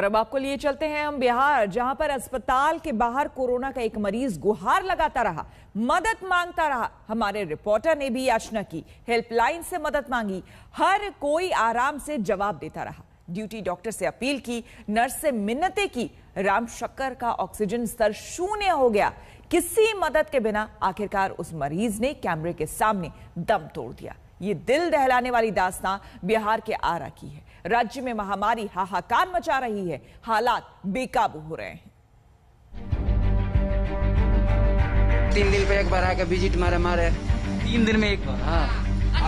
और अब आपको लिए चलते हैं हम बिहार, जहां पर अस्पताल के बाहर कोरोना का एक मरीज गुहार लगाता रहा, मदद मांगता रहा। हमारे रिपोर्टर ने भी याचना की, हेल्पलाइन से मदद मांगी, हर कोई आराम से जवाब देता रहा। ड्यूटी डॉक्टर से अपील की, नर्स से मिन्नतें की। रमाशंकर का ऑक्सीजन स्तर शून्य हो गया। किसी मदद के बिना आखिरकार उस मरीज ने कैमरे के सामने दम तोड़ दिया। ये दिल दहलाने वाली दास्तान बिहार के आरा की है। राज्य में महामारी हाहाकार मचा रही है, हालात बेकाबू हो रहे हैं। 3 दिन पे एक बार आके विजिट मारे 3 दिन में एक बार। हाँ,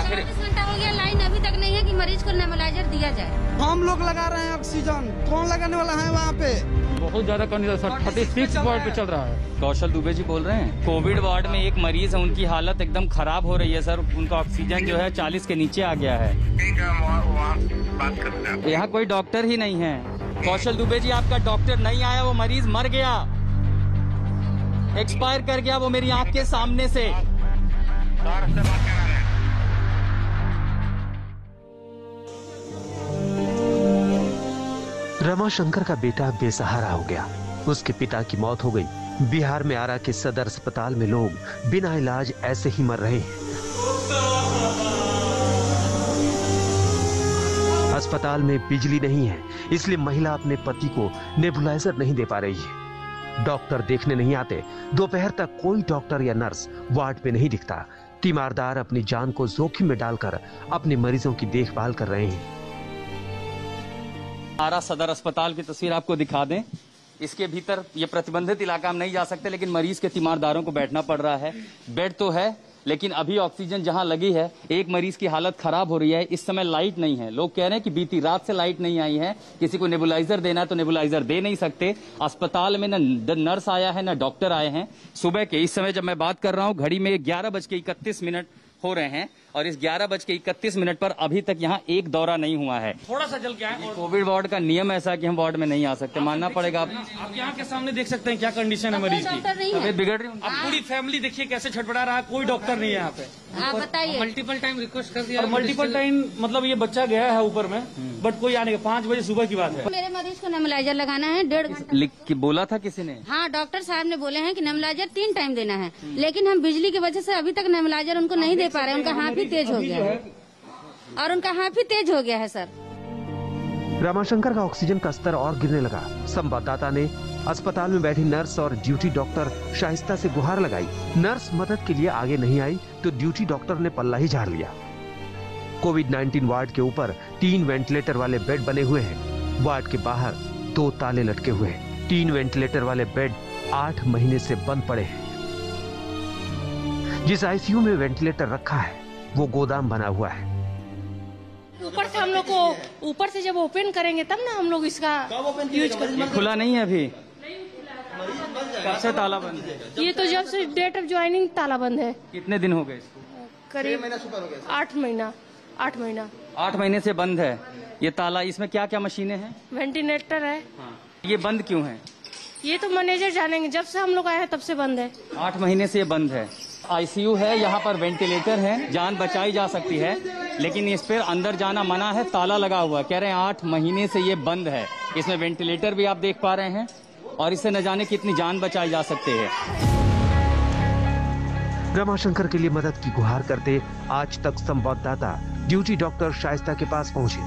आखिर 24 घंटा हो गया, लाइन अभी तक नहीं है कि मरीज को नेबुलाइजर दिया जाए। हम लोग लगा रहे हैं ऑक्सीजन, कौन लगाने वाला है वहाँ पे? बहुत ज्यादा कंडीशन 36 वार्ड पे चल रहा है। कौशल दुबे जी बोल रहे हैं, कोविड वार्ड में एक मरीज है, उनकी हालत एकदम खराब हो रही है सर। उनका ऑक्सीजन जो है 40 के नीचे आ गया है। यहाँ कोई डॉक्टर ही नहीं है। कौशल दुबे जी, आपका डॉक्टर नहीं आया, वो मरीज मर गया, एक्सपायर कर गया, वो मेरी आँख के सामने से। रमाशंकर का बेटा बेसहारा हो गया, उसके पिता की मौत हो गई। बिहार में आरा के सदर अस्पताल में लोग बिना इलाज ऐसे ही मर रहे हैं। अस्पताल में बिजली नहीं है, इसलिए महिला अपने पति को नेबुलाइजर नहीं दे पा रही है। डॉक्टर देखने नहीं आते, दोपहर तक कोई डॉक्टर या नर्स वार्ड पे नहीं दिखता। तीमारदार अपनी जान को जोखिम में डालकर अपने मरीजों की देखभाल कर रहे हैं। आरा सदर अस्पताल की तस्वीर आपको दिखा दें। इसके भीतर ये प्रतिबंधित इलाका हम नहीं जा सकते, लेकिन मरीज के तीमारदारों को बैठना पड़ रहा है। बेड तो है, लेकिन अभी ऑक्सीजन जहां लगी है, एक मरीज की हालत खराब हो रही है। इस समय लाइट नहीं है। लोग कह रहे हैं कि बीती रात से लाइट नहीं आई है। किसी को नेबुलाइजर देना है तो नेबुलाइजर दे नहीं सकते। अस्पताल में न नर्स आया है, न डॉक्टर आए हैं। सुबह के इस समय जब मैं बात कर रहा हूँ, घड़ी में 11:31 हो रहे हैं, और इस 11:31 पर अभी तक यहाँ एक दौरा नहीं हुआ है। थोड़ा सा जल के आए। कोविड वार्ड का नियम ऐसा कि हम वार्ड में नहीं आ सकते, मानना पड़ेगा। आप यहाँ के सामने देख सकते हैं क्या कंडीशन है मरीज की, तबीयत बिगड़ रही है। अब पूरी फैमिली देखिए कैसे छटपटा रहा है, कोई डॉक्टर नहीं है यहाँ पे। आप बताइए, मल्टीपल टाइम रिक्वेस्ट कर दिया, मल्टीपल टाइम, मतलब ये बच्चा गया है ऊपर में, बट कोई आने का। 5 बजे सुबह की बात है। मेरे मरीज को नेबुलाइजर लगाना है, 1.5 घंटा लिख के बोला था किसी ने। हाँ, डॉक्टर साहब ने बोले हैं कि नेबुलाइजर 3 टाइम देना है, लेकिन हम बिजली की वजह से अभी तक नेबुलाइजर उनको नहीं दे पा रहे। उनका हाथ भी तेज हो गया है, और उनका हाथ भी तेज हो गया है सर। रमाशंकर का ऑक्सीजन का स्तर और गिरने लगा। संवाददाता ने अस्पताल में बैठी नर्स और ड्यूटी डॉक्टर शाइस्ता से गुहार लगाई। नर्स मदद के लिए आगे नहीं आई तो ड्यूटी डॉक्टर ने पल्ला ही झाड़ लिया। कोविड-19 वार्ड के ऊपर 3 वेंटिलेटर वाले बेड बने हुए हैं। वार्ड के बाहर 2 ताले लटके हुए हैं। 3 वेंटिलेटर वाले बेड 8 महीने से बंद पड़े हैं। जिस आईसीयू में वेंटिलेटर रखा है वो गोदाम बना हुआ है। ऊपर से हम लोग को ऊपर से जब ओपन करेंगे तब ना हम लोग इसका यूज करेंगे। खुला नहीं है अभी, कब से ताला बंद है? ये तो जब से डेट ऑफ ज्वाइनिंग ताला बंद है। कितने दिन हो गए इसको? करीब 8 महीना। 8 महीना, 8 महीने से बंद है ये ताला। इसमें क्या क्या मशीनें हैं? वेंटिलेटर है। हाँ। ये बंद क्यों है? ये तो मैनेजर जानेंगे, जब से हम लोग आए हैं तब से बंद है। 8 महीने से बंद है। आईसीयू है, यहाँ पर वेंटिलेटर है, जान बचाई जा सकती है, लेकिन इस पर अंदर जाना मना है, ताला लगा हुआ। कह रहे हैं 8 महीने से ये बंद है। इसमें वेंटिलेटर भी आप देख पा रहे हैं, और इससे न जाने कितनी जान बचाई जा सकती है। रमाशंकर के लिए मदद की गुहार करते आज तक संवाददाता ड्यूटी डॉक्टर शाइस्ता के पास पहुँचे।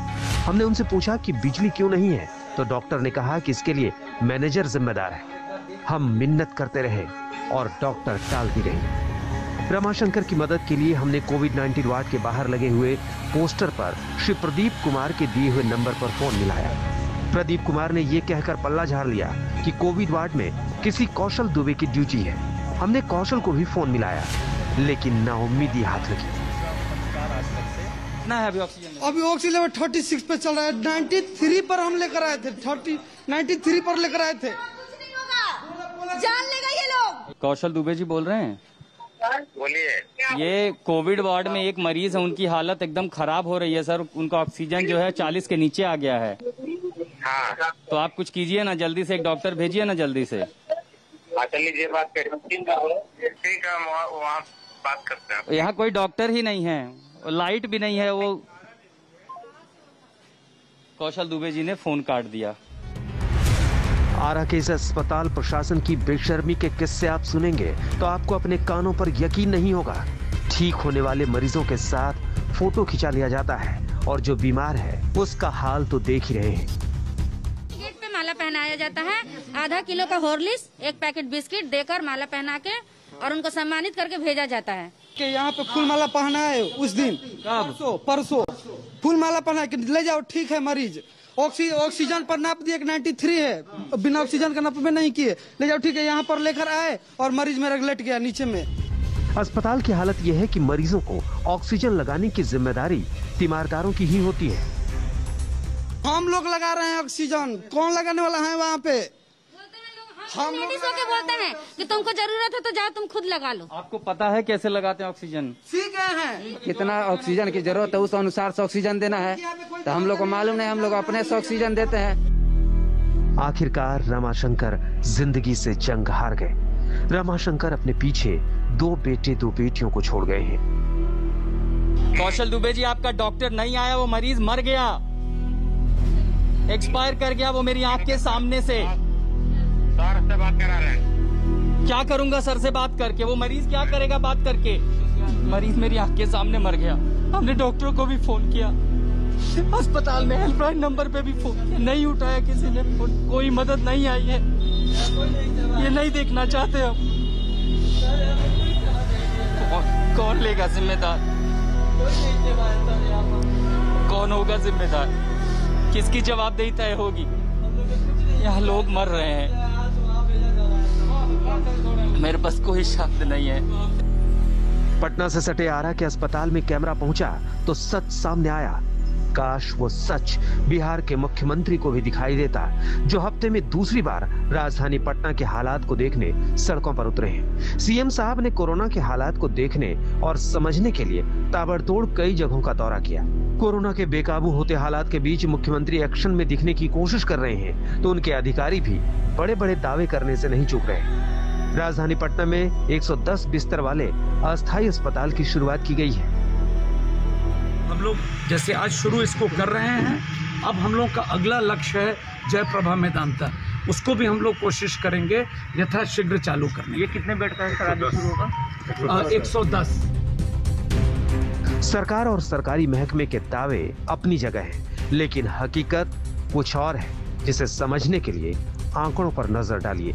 हमने उनसे पूछा कि बिजली क्यों नहीं है, तो डॉक्टर ने कहा कि इसके लिए मैनेजर जिम्मेदार है। हम मिन्नत करते रहे और डॉक्टर टालती रही। रमाशंकर की मदद के लिए हमने कोविड-19 वार्ड के बाहर लगे हुए पोस्टर पर श्री प्रदीप कुमार के दिए हुए नंबर पर फोन मिलाया। प्रदीप कुमार ने ये कहकर पल्ला झाड़ लिया कि कोविड वार्ड में किसी कौशल दुबे की ड्यूटी है। हमने कौशल को भी फोन मिलाया, लेकिन नाउम्मीदी हाथ लगी। ना है अभी ऑक्सीजन 36 पे चल रहा है। 93 पर हम लेकर आए थे, 93 पर लेकर आए थे। कौशल दुबे जी बोल रहे हैं, बोलिए। ये कोविड वार्ड में एक मरीज है, उनकी हालत एकदम खराब हो रही है सर। उनका ऑक्सीजन जो है 40 के नीचे आ गया है। हाँ, तो आप कुछ कीजिए ना, जल्दी से एक डॉक्टर भेजिए ना जल्दी से। चलिए, बात ठीक है, वहाँ बात करते हैं। यहाँ कोई डॉक्टर ही नहीं है, लाइट भी नहीं है। वो कौशल दुबे जी ने फोन काट दिया। आरा के इस अस्पताल प्रशासन की बेशर्मी के किस्से आप सुनेंगे तो आपको अपने कानों पर यकीन नहीं होगा। ठीक होने वाले मरीजों के साथ फोटो खिंचा लिया जाता है और जो बीमार है उसका हाल तो देख ही रहे हैं। गेट पे माला पहनाया जाता है, आधा किलो का हॉर्लिक्स, एक पैकेट बिस्किट देकर माला पहना के और उनको सम्मानित करके भेजा जाता है। कि यहाँ पे फूल माला पहना है उस दिन, परसों फूल माला पहना के ले जाओ, ठीक है मरीज, ऑक्सीजन पर नाप दिया 93 है, बिना ऑक्सीजन का नाप में नहीं किए, ले जाओ ठीक है, यहाँ पर लेकर आए और मरीज मेरा लेट गया नीचे में। अस्पताल की हालत यह है कि मरीजों को ऑक्सीजन लगाने की जिम्मेदारी तीमारदारों की ही होती है। हम लोग लगा रहे हैं ऑक्सीजन, कौन लगाने वाला है वहाँ पे? हम लोग बोलते हैं कि तुमको जरूरत है तो जाओ तुम खुद लगा लो। आपको पता है कैसे लगाते हैं ऑक्सीजन? ठीक है, कितना ऑक्सीजन की जरूरत है उस अनुसार से ऑक्सीजन देना है, तो हम लोग को मालूम नहीं, हम लोग अपने से ऑक्सीजन देते हैं। आखिरकार रमाशंकर जिंदगी से जंग हार गए। रमाशंकर अपने पीछे 2 बेटे 2 बेटियों को छोड़ गए हैं। कौशल दुबे जी, आपका डॉक्टर नहीं आया, वो मरीज मर गया, एक्सपायर कर गया, वो मेरी आँख के सामने से। सर से बात करा रहे हैं। क्या करूंगा सर से बात करके? वो मरीज क्या करेगा बात करके? मरीज मेरी आंख के सामने मर गया। हमने डॉक्टरों को भी फोन किया, अस्पताल में हेल्पलाइन नंबर पे भी फोन किया, नहीं उठाया किसी ने फोन, कोई मदद नहीं आई है। ये नहीं देखना चाहते हम, कौन लेगा जिम्मेदार, कौन होगा जिम्मेदार, किसकी जवाबदेही तय होगी? यहाँ लोग मर रहे हैं, मेरे पास कोई शब्द नहीं है। पटना से सटे आरा के अस्पताल में कैमरा पहुंचा तो सच सामने आया। काश वो सच बिहार के मुख्यमंत्री को भी दिखाई देता, जो हफ्ते में 2री बार राजधानी पटना के हालात को देखने सड़कों पर उतरे हैं। सीएम साहब ने कोरोना के हालात को देखने और समझने के लिए ताबड़तोड़ कई जगहों का दौरा किया। कोरोना के बेकाबू होते हालात के बीच मुख्यमंत्री एक्शन में दिखने की कोशिश कर रहे हैं तो उनके अधिकारी भी बड़े बड़े दावे करने से नहीं चूक रहे। राजधानी पटना में 110 बिस्तर वाले अस्थायी अस्पताल की शुरुआत की गई है। हम लोग जैसे आज शुरू इसको कर रहे हैं, अब हम लोग का अगला लक्ष्य है जय प्रभा मैदान तक, उसको भी हम लोग कोशिश करेंगे यथाशीघ्र चालू करने। ये कितने बेड का शुरू होगा? 110। सरकार और सरकारी महकमे के दावे अपनी जगह है, लेकिन हकीकत कुछ और है, जिसे समझने के लिए आंकड़ों पर नजर डालिए।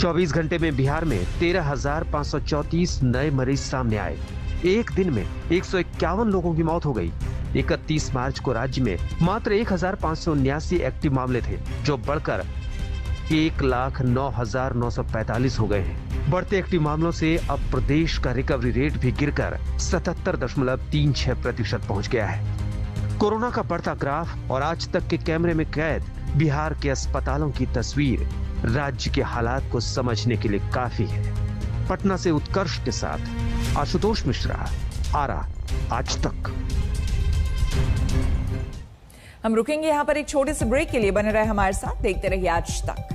24 घंटे में बिहार में 13,534 नए मरीज सामने आए। एक दिन में 151 लोगों की मौत हो गई। 31 मार्च को राज्य में मात्र 1,579 एक्टिव मामले थे, जो बढ़कर 1,09,945 हो गए हैं। बढ़ते एक्टिव मामलों से अब प्रदेश का रिकवरी रेट भी गिरकर 77.36% पहुँच गया है। कोरोना का बढ़ता ग्राफ और आज तक के कैमरे में कैद बिहार के अस्पतालों की तस्वीर राज्य के हालात को समझने के लिए काफी है। पटना से उत्कर्ष के साथ आशुतोष मिश्रा, आरा, आज तक। हम रुकेंगे यहाँ पर एक छोटे से ब्रेक के लिए, बने रहे हमारे साथ, देखते रहिए आज तक।